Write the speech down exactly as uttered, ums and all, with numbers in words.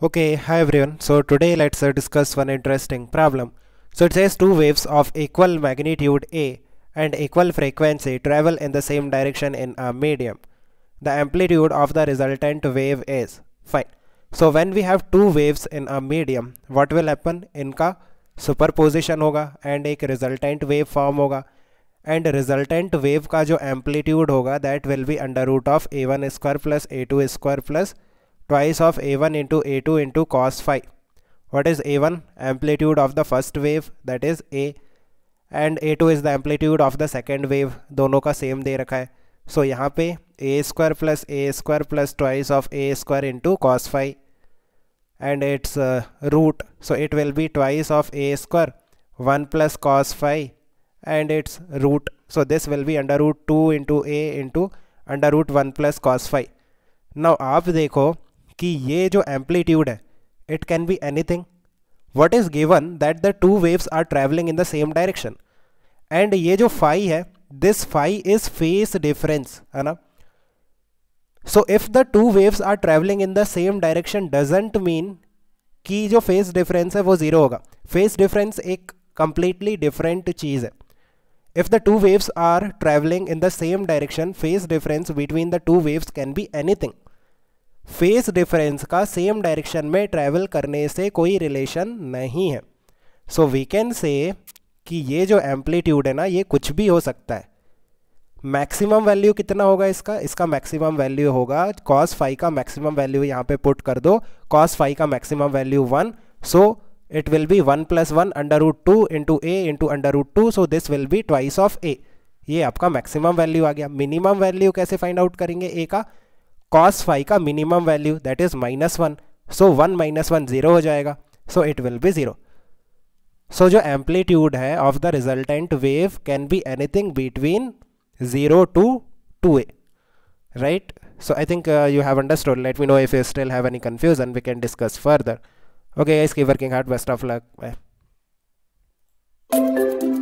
Okay, hi everyone. So today let's uh, discuss one interesting problem. So it says two waves of equal magnitude A and equal frequency travel in the same direction in a medium. The amplitude of the resultant wave is fine. So when we have two waves in a medium, what will happen? इनका superposition होगा and एक resultant wave form होगा and resultant wave का जो amplitude होगा that will be under root of A one square plus A two square plus twice of A one into A two into cos phi. What is A one? Amplitude of the first wave, that is A, and A two is the amplitude of the second wave. दोनों का same दे रखा है. So यहाँ पे A square plus A square plus twice of A square into cos phi and its uh, root. So it will be twice of A square one plus cos phi and its root. So this will be under root two into A into under root one plus cos phi. Now आप देखो कि ये जो amplitude है, it can be anything. What is given that the two waves are traveling in the same direction. And ये जो phi है, this phi is phase difference, है ना? So if the two waves are traveling in the same direction doesn't mean कि जो phase difference है वो zero होगा. Phase difference एक completely different चीज़ है. If the two waves are traveling in the same direction, phase difference between the two waves can be anything. Phase difference का same direction में travel करने से कोई relation नहीं है. So we can say कि ये जो amplitude है ना, ये कुछ भी हो सकता है. Maximum value कितना होगा इसका? इसका maximum value होगा cos phi का maximum value यहाँ पे put कर दो. Cos phi का maximum value one. So it will be one plus one under root two into A into under root two. So this will be twice of A. ये आपका maximum value आ गया. Minimum value कैसे find out करेंगे A का? Cos phi का minimum value, that is minus one. So one minus one zero हो जाएगा. So it will be zero. So जो amplitude है of the resultant wave can be anything between zero to two A. Right? So I think uh, you have understood. Let me know if you still have any confusion. We can discuss further. Okay guys, keep working hard. Best of luck. Bye.